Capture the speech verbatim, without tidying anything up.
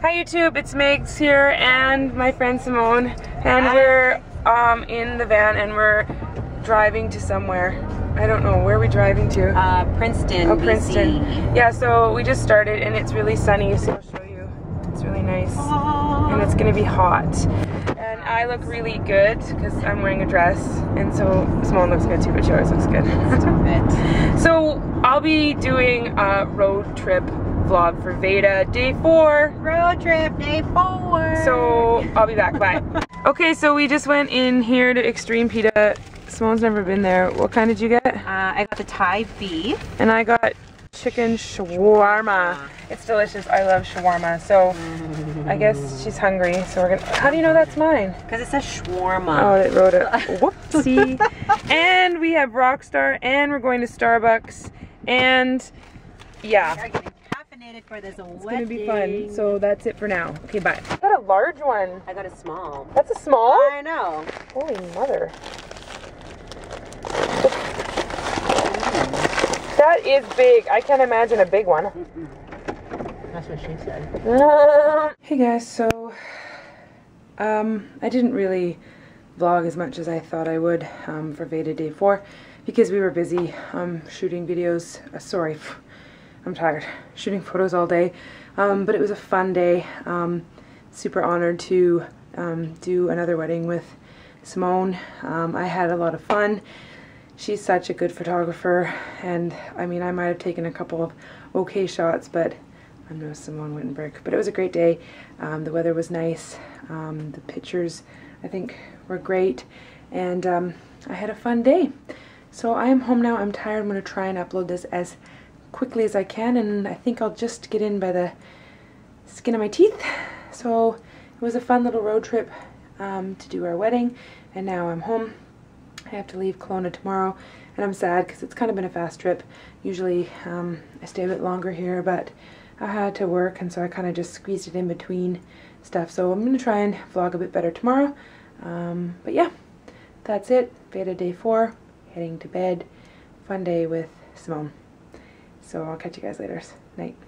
Hi YouTube, it's Megs here and my friend Simone, and Hi. we're um, in the van and we're driving to somewhere. I don't know, where are we driving to? Uh, Princeton, Oh, B C. Princeton. Yeah, so we just started and it's really sunny, so I'll show you. It's really nice. Aww. And it's going to be hot. And I look really good because I'm wearing a dress, and so Simone looks good too, but she always looks good. Stop it. So I'll be doing a road trip vlog for VEDA day four. Road trip day four. So I'll be back. Bye. Okay, so we just went in here to Extreme Pita. Simone's never been there. What kind did you get? Uh, I got the Thai beef. And I got chicken shawarma. It's delicious. I love shawarma. So I guess she's hungry. So we're gonna. How do you know that's mine? Because it says shawarma. Oh, it wrote it. Whoopsie. And we have Rockstar, and we're going to Starbucks, and yeah. For this it's going to be fun. So that's it for now. Okay, bye. I got a large one. I got a small. That's a small? I know. Holy mother. Mm. That is big. I can't imagine a big one. Mm-hmm. That's what she said. Hey guys, so um, I didn't really vlog as much as I thought I would um, for VEDA Day four because we were busy um, shooting videos. Uh, sorry. I'm tired, shooting photos all day, um, but it was a fun day. Um, super honored to um, do another wedding with Simone. Um, I had a lot of fun. She's such a good photographer, and I mean, I might have taken a couple of okay shots, but I'm no Simone Wittenberg. But it was a great day. Um, the weather was nice. Um, the pictures, I think, were great, and um, I had a fun day. So I am home now. I'm tired. I'm going to try and upload this as quickly as I can, and I think I'll just get in by the skin of my teeth. So it was a fun little road trip um, to do our wedding, and now I'm home. I have to leave Kelowna tomorrow, and I'm sad because it's kind of been a fast trip. Usually um, I stay a bit longer here, but I had to work, and so I kind of just squeezed it in between stuff. So I'm going to try and vlog a bit better tomorrow. Um, but yeah, that's it. VEDA Day four, heading to bed. Fun day with Simone. So I'll catch you guys later. Night.